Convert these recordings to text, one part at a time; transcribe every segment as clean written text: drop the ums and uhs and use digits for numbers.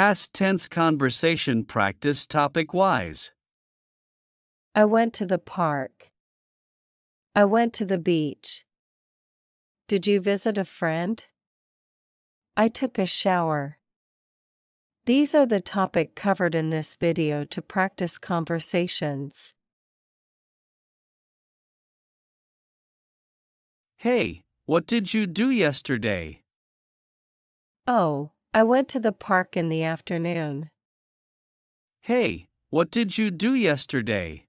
past tense conversation practice topic-wise. I went to the park. I went to the beach. Did you visit a friend? I took a shower. These are the topics covered in this video to practice conversations. Hey, what did you do yesterday? Oh, I went to the park in the afternoon. Hey, what did you do yesterday?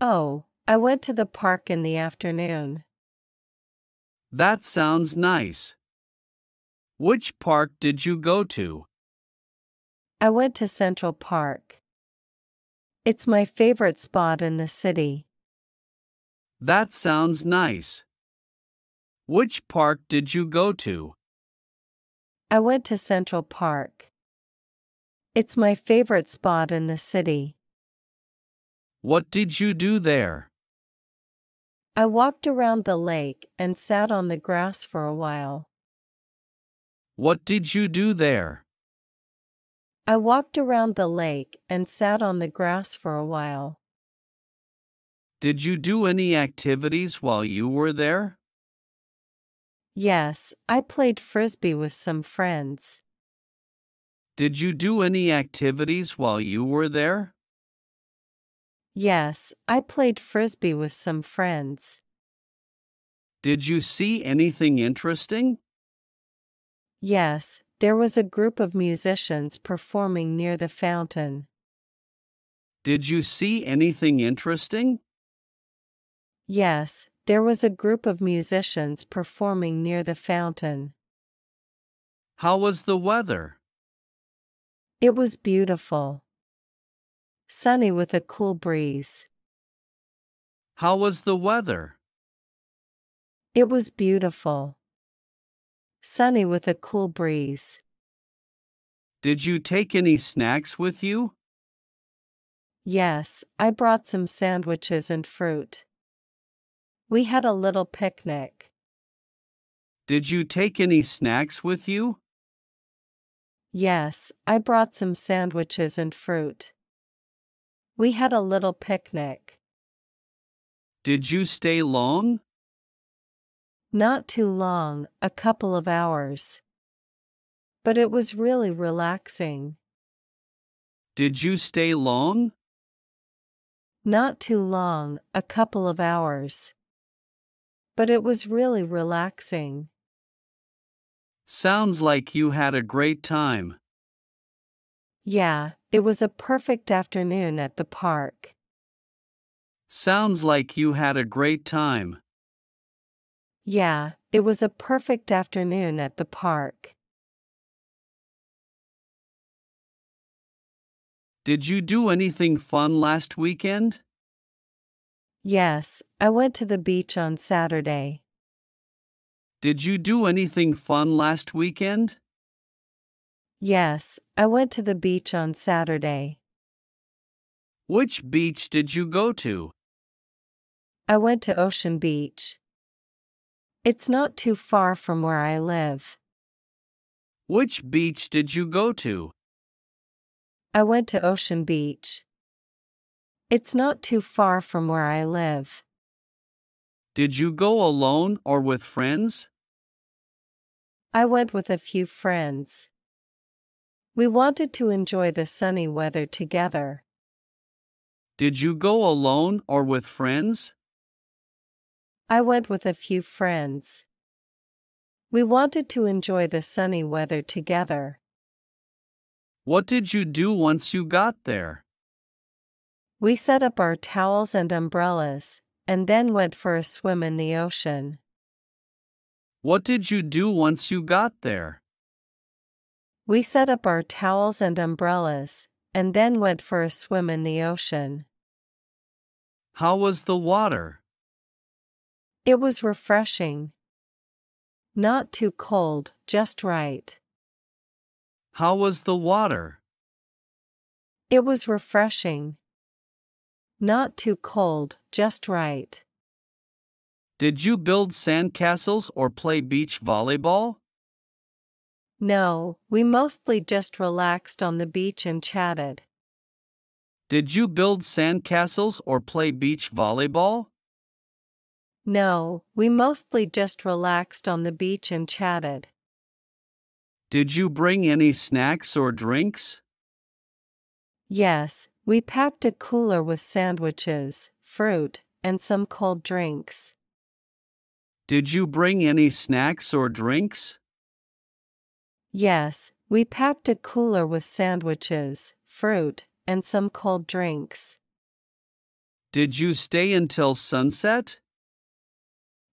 Oh, I went to the park in the afternoon. That sounds nice. Which park did you go to? I went to Central Park. It's my favorite spot in the city. That sounds nice. Which park did you go to? I went to Central Park. It's my favorite spot in the city. What did you do there? I walked around the lake and sat on the grass for a while. What did you do there? I walked around the lake and sat on the grass for a while. Did you do any activities while you were there? Yes, I played frisbee with some friends. Did you do any activities while you were there? Yes, I played frisbee with some friends. Did you see anything interesting? Yes, there was a group of musicians performing near the fountain. Did you see anything interesting? Yes, there was a group of musicians performing near the fountain. How was the weather? It was beautiful. Sunny with a cool breeze. How was the weather? It was beautiful. Sunny with a cool breeze. Did you take any snacks with you? Yes, I brought some sandwiches and fruit. We had a little picnic. Did you take any snacks with you? Yes, I brought some sandwiches and fruit. We had a little picnic. Did you stay long? Not too long, a couple of hours. But it was really relaxing. Did you stay long? Not too long, a couple of hours. But it was really relaxing. Sounds like you had a great time. Yeah, it was a perfect afternoon at the park. Sounds like you had a great time. Yeah, it was a perfect afternoon at the park. Did you do anything fun last weekend? Yes, I went to the beach on Saturday. Did you do anything fun last weekend? Yes, I went to the beach on Saturday. Which beach did you go to? I went to Ocean Beach. It's not too far from where I live. Which beach did you go to? I went to Ocean Beach. It's not too far from where I live. Did you go alone or with friends? I went with a few friends. We wanted to enjoy the sunny weather together. Did you go alone or with friends? I went with a few friends. We wanted to enjoy the sunny weather together. What did you do once you got there? We set up our towels and umbrellas, and then went for a swim in the ocean. What did you do once you got there? We set up our towels and umbrellas, and then went for a swim in the ocean. How was the water? It was refreshing. Not too cold, just right. How was the water? It was refreshing. Not too cold, just right. Did you build sandcastles or play beach volleyball? No, we mostly just relaxed on the beach and chatted. Did you build sandcastles or play beach volleyball? No, we mostly just relaxed on the beach and chatted. Did you bring any snacks or drinks? Yes, we packed a cooler with sandwiches, fruit, and some cold drinks. Did you bring any snacks or drinks? Yes, we packed a cooler with sandwiches, fruit, and some cold drinks. Did you stay until sunset?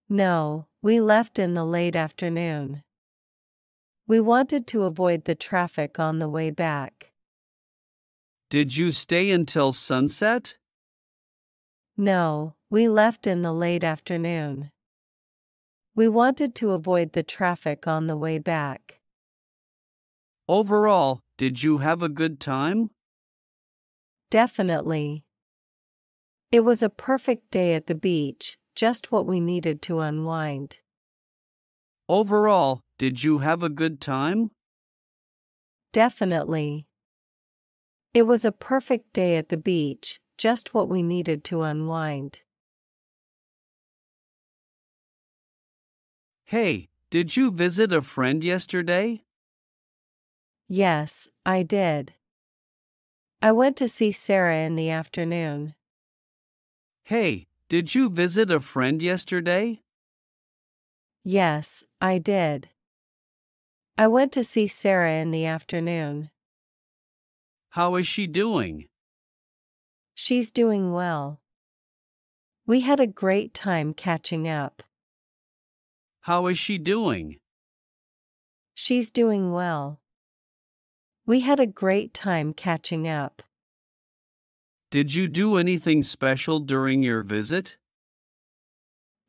No, we left in the late afternoon. We wanted to avoid the traffic on the way back. Did you stay until sunset? No, we left in the late afternoon. We wanted to avoid the traffic on the way back. Overall, did you have a good time? Definitely. It was a perfect day at the beach, just what we needed to unwind. Overall, did you have a good time? Definitely. It was a perfect day at the beach, just what we needed to unwind. Hey, did you visit a friend yesterday? Yes, I did. I went to see Sarah in the afternoon. Hey, did you visit a friend yesterday? Yes, I did. I went to see Sarah in the afternoon. How is she doing? She's doing well. We had a great time catching up. How is she doing? She's doing well. We had a great time catching up. Did you do anything special during your visit?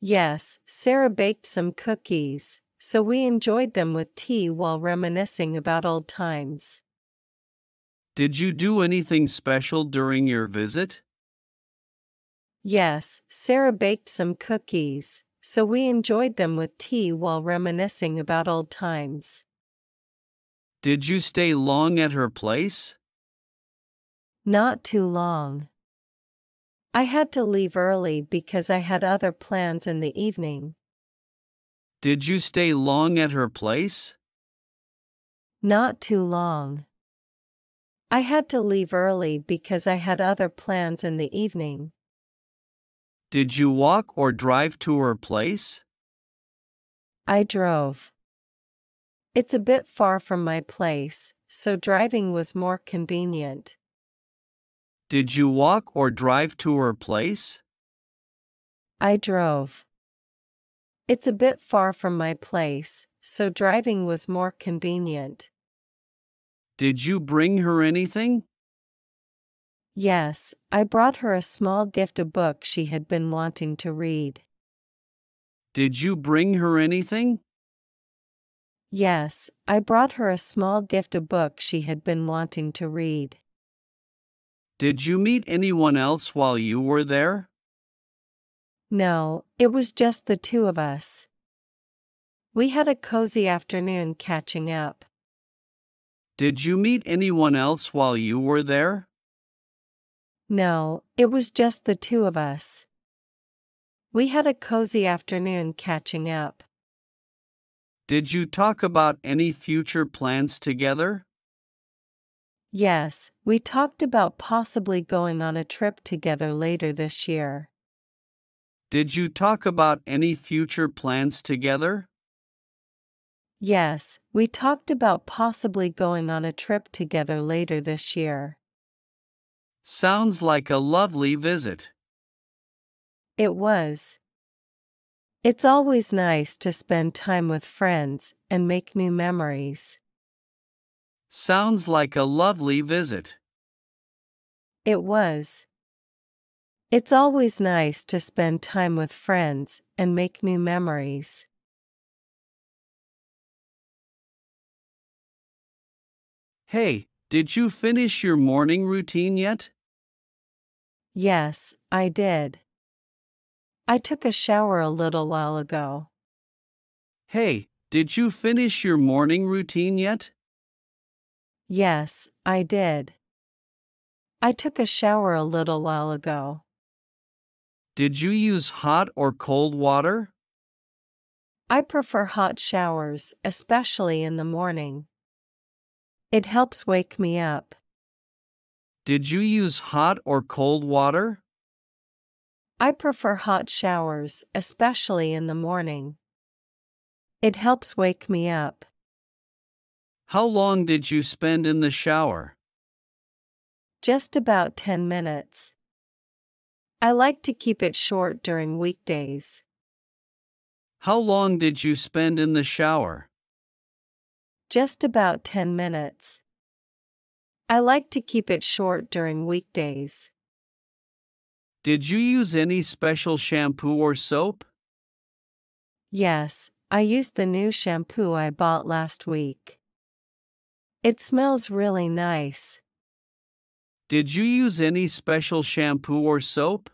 Yes, Sarah baked some cookies, so we enjoyed them with tea while reminiscing about old times. Did you do anything special during your visit? Yes, Sarah baked some cookies, so we enjoyed them with tea while reminiscing about old times. Did you stay long at her place? Not too long. I had to leave early because I had other plans in the evening. Did you stay long at her place? Not too long. I had to leave early because I had other plans in the evening. Did you walk or drive to her place? I drove. It's a bit far from my place, so driving was more convenient. Did you walk or drive to her place? I drove. It's a bit far from my place, so driving was more convenient. Did you bring her anything? Yes, I brought her a small gift, a book she had been wanting to read. Did you bring her anything? Yes, I brought her a small gift, a book she had been wanting to read. Did you meet anyone else while you were there? No, it was just the two of us. We had a cozy afternoon catching up. Did you meet anyone else while you were there? No, it was just the two of us. We had a cozy afternoon catching up. Did you talk about any future plans together? Yes, we talked about possibly going on a trip together later this year. Did you talk about any future plans together? Yes, we talked about possibly going on a trip together later this year. Sounds like a lovely visit. It was. It's always nice to spend time with friends and make new memories. Sounds like a lovely visit. It was. It's always nice to spend time with friends and make new memories. Hey, did you finish your morning routine yet? Yes, I did. I took a shower a little while ago. Hey, Did you finish your morning routine yet? Yes, I did. I took a shower a little while ago. Did you use hot or cold water? I prefer hot showers, especially in the morning. It helps wake me up. Did you use hot or cold water? I prefer hot showers, especially in the morning. It helps wake me up. How long did you spend in the shower? Just about 10 minutes. I like to keep it short during weekdays. How long did you spend in the shower? Just about 10 minutes. I like to keep it short during weekdays. Did you use any special shampoo or soap? Yes, I used the new shampoo I bought last week. It smells really nice. Did you use any special shampoo or soap?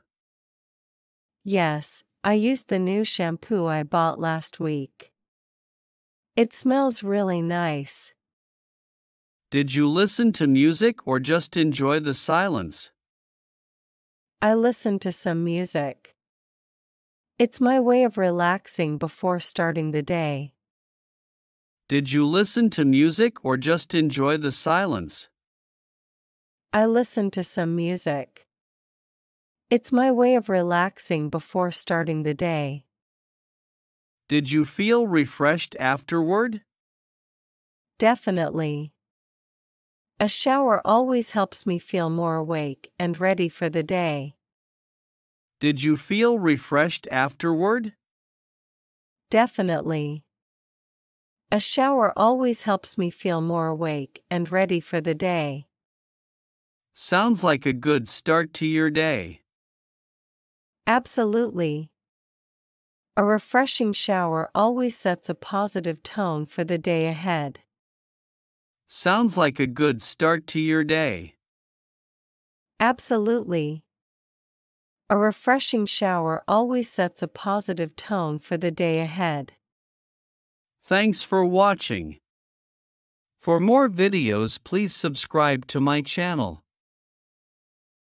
Yes, I used the new shampoo I bought last week. It smells really nice. Did you listen to music or just enjoy the silence? I listened to some music. It's my way of relaxing before starting the day. Did you listen to music or just enjoy the silence? I listened to some music. It's my way of relaxing before starting the day. Did you feel refreshed afterward? Definitely. A shower always helps me feel more awake and ready for the day. Did you feel refreshed afterward? Definitely. A shower always helps me feel more awake and ready for the day. Sounds like a good start to your day. Absolutely. A refreshing shower always sets a positive tone for the day ahead. Sounds like a good start to your day. Absolutely. A refreshing shower always sets a positive tone for the day ahead. Thanks for watching. For more videos, please subscribe to my channel.